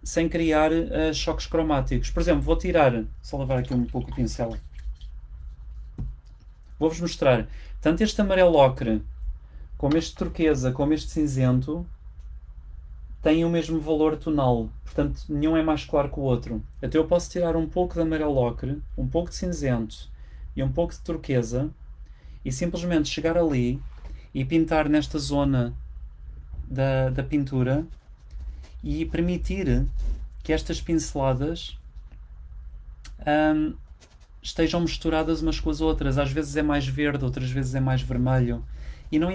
sem criar uh, choques cromáticos. Por exemplo, vou tirar, só lavar aqui um pouco o pincel, vou-vos mostrar, tanto este amarelo ocre, como este turquesa, como este cinzento, têm o mesmo valor tonal, portanto nenhum é mais claro que o outro. Até eu posso tirar um pouco de amarelo ocre, um pouco de cinzento e um pouco de turquesa e simplesmente chegar ali e pintar nesta zona da, da pintura e permitir que estas pinceladas hum, estejam misturadas umas com as outras. Às vezes é mais verde, outras vezes é mais vermelho. E não,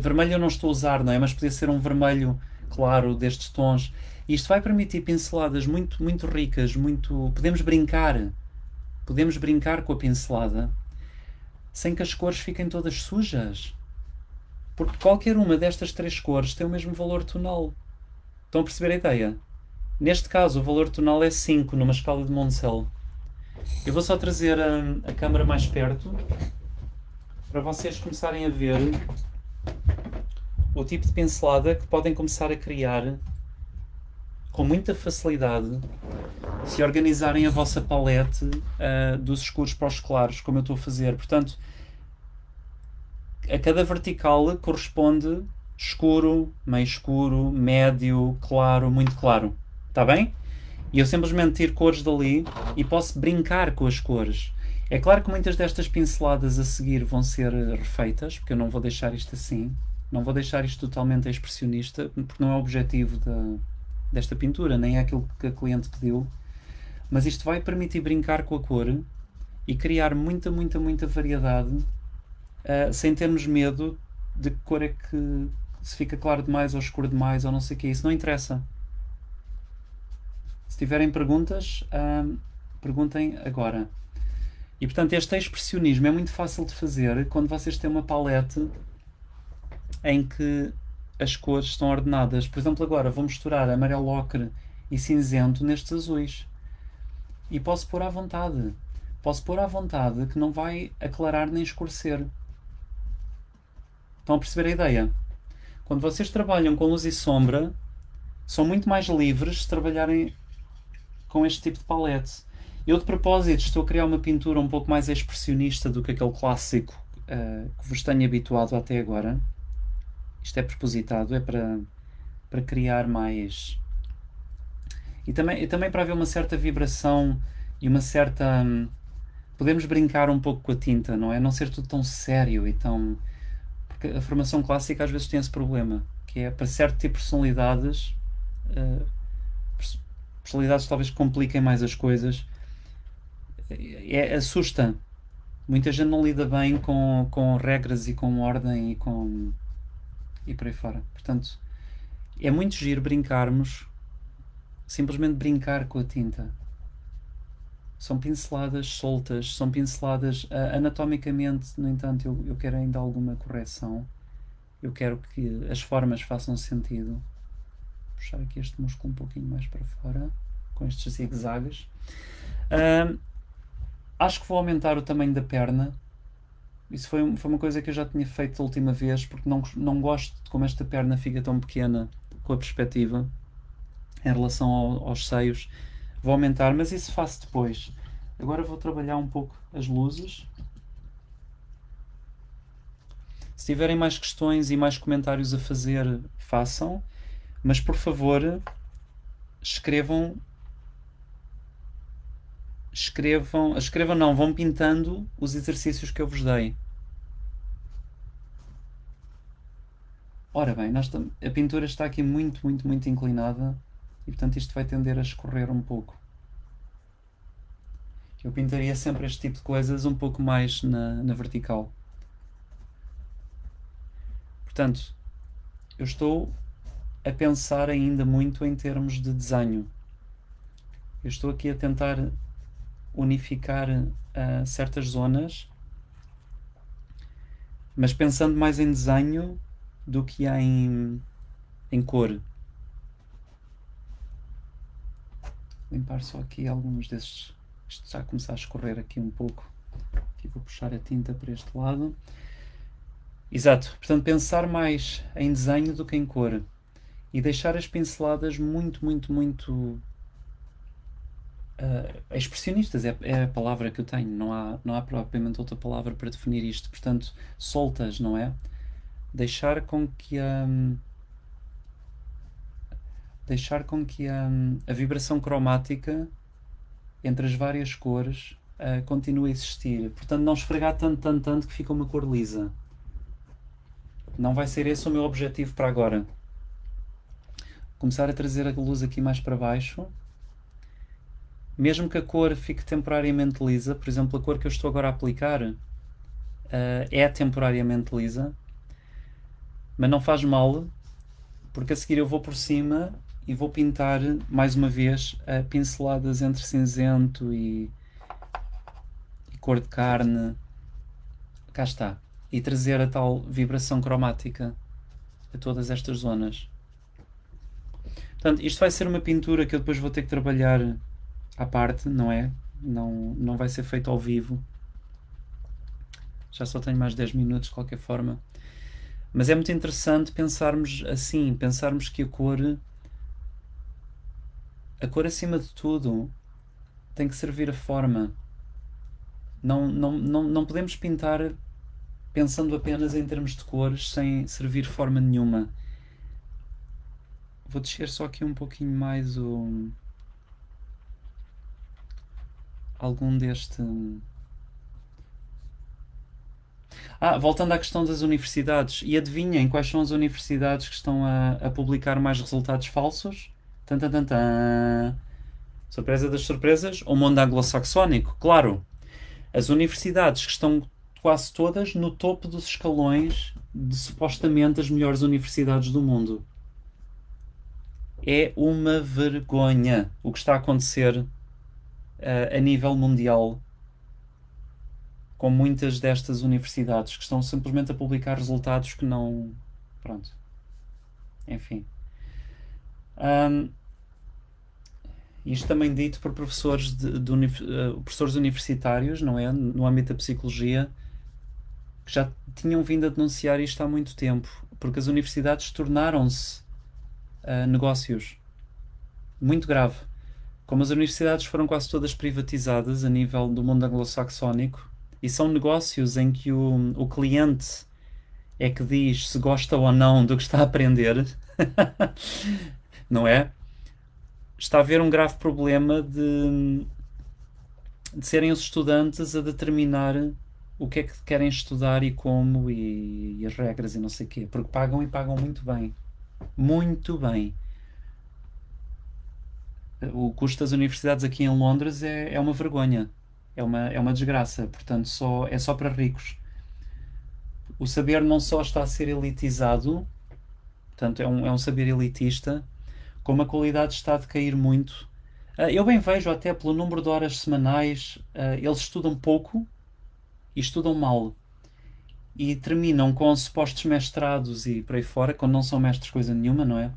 vermelho eu não estou a usar, não é? Mas podia ser um vermelho claro, destes tons. Isto vai permitir pinceladas muito, muito ricas, muito... Podemos brincar. Podemos brincar com a pincelada sem que as cores fiquem todas sujas. Porque qualquer uma destas três cores tem o mesmo valor tonal. Estão a perceber a ideia? Neste caso, o valor tonal é cinco, numa escala de Munsell. Eu vou só trazer a, a câmera mais perto para vocês começarem a ver o tipo de pincelada que podem começar a criar com muita facilidade se organizarem a vossa palete uh, dos escuros para os claros, como eu estou a fazer. Portanto, a cada vertical corresponde escuro, meio escuro, médio, claro, muito claro. Está bem? E eu simplesmente tiro cores dali e posso brincar com as cores. É claro que muitas destas pinceladas a seguir vão ser refeitas, porque eu não vou deixar isto assim. Não vou deixar isto totalmente expressionista, porque não é o objetivo da, desta pintura, nem é aquilo que a cliente pediu. Mas isto vai permitir brincar com a cor e criar muita, muita, muita variedade, uh, sem termos medo de que cor é que se fica claro demais ou escuro demais ou não sei o que. Isso não interessa. Se tiverem perguntas, uh, perguntem agora. E portanto, este expressionismo é muito fácil de fazer quando vocês têm uma palete em que as cores estão ordenadas. Por exemplo, agora vou misturar amarelo ocre e cinzento nestes azuis. E posso pôr à vontade. Posso pôr à vontade que não vai aclarar nem escurecer. Estão a perceber a ideia? Quando vocês trabalham com luz e sombra, são muito mais livres se trabalharem com este tipo de palete. Eu, de propósito, estou a criar uma pintura um pouco mais expressionista do que aquele clássico uh, que vos tenho habituado até agora. Isto é propositado, é para, para criar mais... E também, e também para haver uma certa vibração e uma certa... Hum, podemos brincar um pouco com a tinta, não é? Não ser tudo tão sério e tão... Porque a formação clássica às vezes tem esse problema, que é para certo tipo de personalidades, uh, personalidades talvez que compliquem mais as coisas, é, assusta. Muita gente não lida bem com, com regras e com ordem e com... e por aí fora. Portanto, é muito giro brincarmos, simplesmente brincar com a tinta. São pinceladas soltas, são pinceladas uh, anatomicamente, no entanto, eu, eu quero ainda alguma correção. Eu quero que as formas façam sentido. Puxar aqui este músculo um pouquinho mais para fora, com estes zigue-zagues. Uh, acho que vou aumentar o tamanho da perna. Isso foi, foi uma coisa que eu já tinha feito da última vez, porque não, não gosto de como esta perna fica tão pequena com a perspectiva em relação ao, aos seios. Vou aumentar, mas isso faço depois. Agora vou trabalhar um pouco as luzes. Se tiverem mais questões e mais comentários a fazer, façam. Mas, por favor, escrevam escrevam, escrevam não, vão pintando os exercícios que eu vos dei. Ora bem, nós tam- a pintura está aqui muito, muito, muito inclinada e portanto isto vai tender a escorrer um pouco. Eu pintaria sempre este tipo de coisas um pouco mais na, na vertical. Portanto, eu estou a pensar ainda muito em termos de desenho. Eu estou aqui a tentar unificar uh, certas zonas, mas pensando mais em desenho do que em, em cor. Limpar só aqui alguns destes. Isto já começa a escorrer aqui um pouco. Aqui vou puxar a tinta para este lado. Exato. Portanto, pensar mais em desenho do que em cor. E deixar as pinceladas muito, muito, muito uh, expressionistas, é, é a palavra que eu tenho, não há, não há propriamente outra palavra para definir isto, portanto, soltas, não é? Deixar com que a, um, deixar com que a, um, a vibração cromática entre as várias cores uh, continue a existir, portanto, não esfregar tanto, tanto, tanto que fica uma cor lisa. Não vai ser esse o meu objetivo para agora. Começar a trazer a luz aqui mais para baixo, mesmo que a cor fique temporariamente lisa. Por exemplo, a cor que eu estou agora a aplicar uh, é temporariamente lisa, mas não faz mal, porque a seguir eu vou por cima e vou pintar mais uma vez uh, pinceladas entre cinzento e, e cor de carne, cá está, e trazer a tal vibração cromática a todas estas zonas. Portanto, isto vai ser uma pintura que eu depois vou ter que trabalhar à parte, não é? Não, não vai ser feito ao vivo. Já só tenho mais dez minutos, de qualquer forma. Mas é muito interessante pensarmos assim, pensarmos que a cor... A cor, acima de tudo, tem que servir a forma. Não, não, não, não podemos pintar pensando apenas em termos de cores, sem servir forma nenhuma. Vou descer só aqui um pouquinho mais o... algum deste... Ah, voltando à questão das universidades. E adivinhem quais são as universidades que estão a, a publicar mais resultados falsos? Tan, tan, tan, tan. Surpresa das surpresas? O mundo anglo-saxónico, claro. As universidades que estão quase todas no topo dos escalões de supostamente as melhores universidades do mundo. É uma vergonha o que está a acontecer uh, a nível mundial com muitas destas universidades que estão simplesmente a publicar resultados que não... Pronto. Enfim. Um, isto também dito por professores, de, de uni uh, professores universitários, não é? No âmbito da psicologia, que já tinham vindo a denunciar isto há muito tempo, porque as universidades tornaram-se Uh, negócios. Muito grave. Como as universidades foram quase todas privatizadas a nível do mundo anglo-saxónico, e são negócios em que o, o cliente é que diz se gosta ou não do que está a aprender, não é? Está a haver um grave problema de, de serem os estudantes a determinar o que é que querem estudar e como, e, e as regras e não sei o quê, porque pagam e pagam muito bem. Muito bem. O custo das universidades aqui em Londres é, é uma vergonha, é uma, é uma desgraça, portanto só, é só para ricos. O saber não só está a ser elitizado, portanto é um, é um saber elitista, como a qualidade está a decair muito. Eu bem vejo até pelo número de horas semanais, eles estudam pouco e estudam mal. E terminam com supostos mestrados e por aí fora, quando não são mestres coisa nenhuma, não é?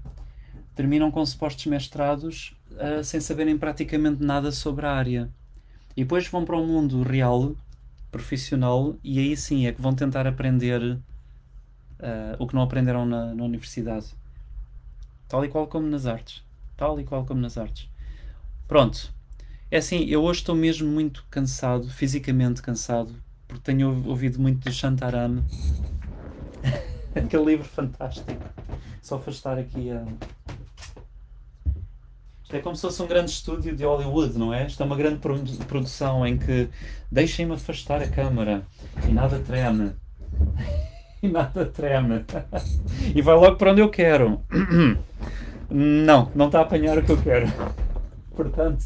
Terminam com supostos mestrados uh, sem saberem praticamente nada sobre a área. E depois vão para o mundo real, profissional, e aí sim é que vão tentar aprender uh, o que não aprenderam na, na universidade. Tal e qual como nas artes. Tal e qual como nas artes. Pronto. É assim, eu hoje estou mesmo muito cansado, fisicamente cansado, porque tenho ouvido muito do Shantaram, aquele livro fantástico. Só afastar aqui a... Isto é como se fosse um grande estúdio de Hollywood, não é? Isto é uma grande produção em que deixem-me afastar a câmara e nada treme. E nada treme. E vai logo para onde eu quero. Não, não está a apanhar o que eu quero. Portanto,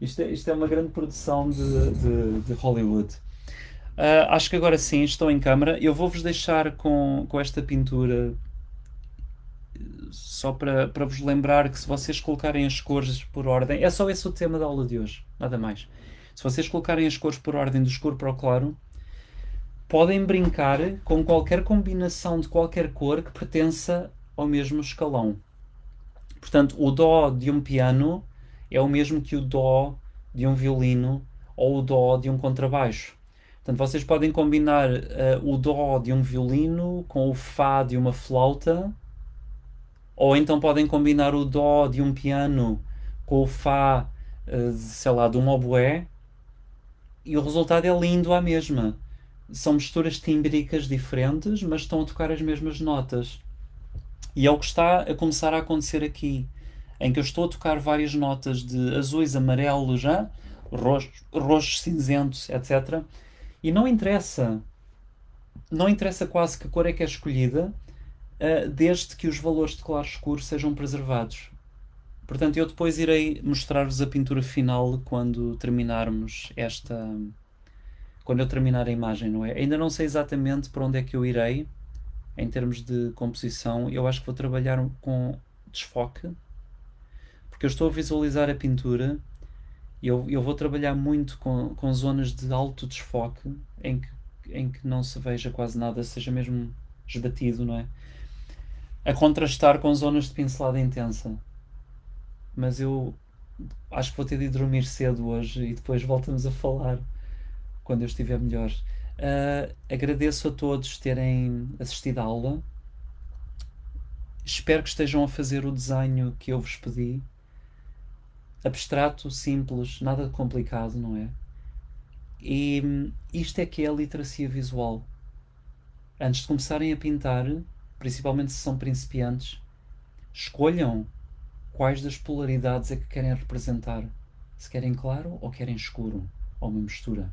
isto é, isto é uma grande produção de, de, de Hollywood. Uh, acho que agora sim, estou em câmara. Eu vou-vos deixar com, com esta pintura só para, para vos lembrar que se vocês colocarem as cores por ordem... É só esse o tema da aula de hoje, nada mais. Se vocês colocarem as cores por ordem do escuro para o claro, podem brincar com qualquer combinação de qualquer cor que pertença ao mesmo escalão. Portanto, o dó de um piano é o mesmo que o dó de um violino ou o dó de um contrabaixo. Portanto, vocês podem combinar uh, o dó de um violino com o fá de uma flauta, ou então podem combinar o dó de um piano com o fá, uh, sei lá, de um oboé, e o resultado é lindo à mesma. São misturas tímbricas diferentes, mas estão a tocar as mesmas notas. E é o que está a começar a acontecer aqui, em que eu estou a tocar várias notas de azuis, amarelos, já, roxos, roxos, cinzentos, etcétera. E não interessa, não interessa quase que cor é que é escolhida, uh, desde que os valores de claro escuro sejam preservados. Portanto, eu depois irei mostrar-vos a pintura final quando terminarmos esta... Quando eu terminar a imagem, não é? Ainda não sei exatamente para onde é que eu irei, em termos de composição. Eu acho que vou trabalhar com desfoque, porque eu estou a visualizar a pintura. Eu, eu vou trabalhar muito com, com zonas de alto desfoque, em que, em que não se veja quase nada, seja mesmo esbatido, não é? A contrastar com zonas de pincelada intensa. Mas eu acho que vou ter de dormir cedo hoje e depois voltamos a falar quando eu estiver melhor. Uh, agradeço a todos terem assistido à aula. Espero que estejam a fazer o desenho que eu vos pedi. Abstrato, simples, nada complicado, não é? E isto é que é a literacia visual. Antes de começarem a pintar, principalmente se são principiantes, escolham quais das polaridades é que querem representar. Se querem claro ou querem escuro, ou uma mistura.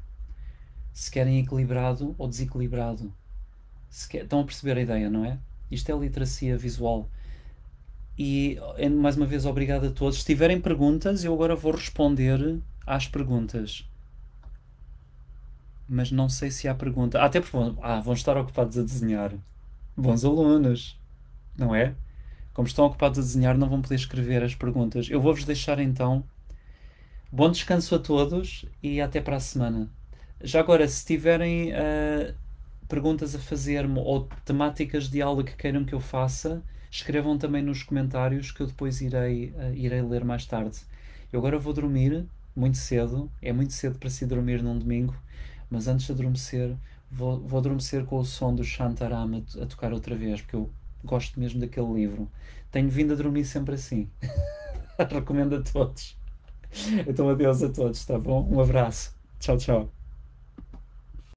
Se querem equilibrado ou desequilibrado. Se quer... Estão a perceber a ideia, não é? Isto é a literacia visual. E, mais uma vez, obrigado a todos. Se tiverem perguntas, eu agora vou responder às perguntas. Mas não sei se há pergunta. Ah, até porque ah, vão estar ocupados a desenhar. Bons alunos, não é? Como estão ocupados a desenhar, não vão poder escrever as perguntas. Eu vou-vos deixar, então. Bom descanso a todos e até para a semana. Já agora, se tiverem uh, perguntas a fazer-me ou temáticas de aula que queiram que eu faça... Escrevam também nos comentários que eu depois irei, uh, irei ler mais tarde. Eu agora vou dormir muito cedo. É muito cedo para se dormir num domingo. Mas antes de adormecer, vou, vou adormecer com o som do Shantaram a, a tocar outra vez. Porque eu gosto mesmo daquele livro. Tenho vindo a dormir sempre assim. Recomendo a todos. Então adeus a todos, tá bom? Um abraço. Tchau, tchau.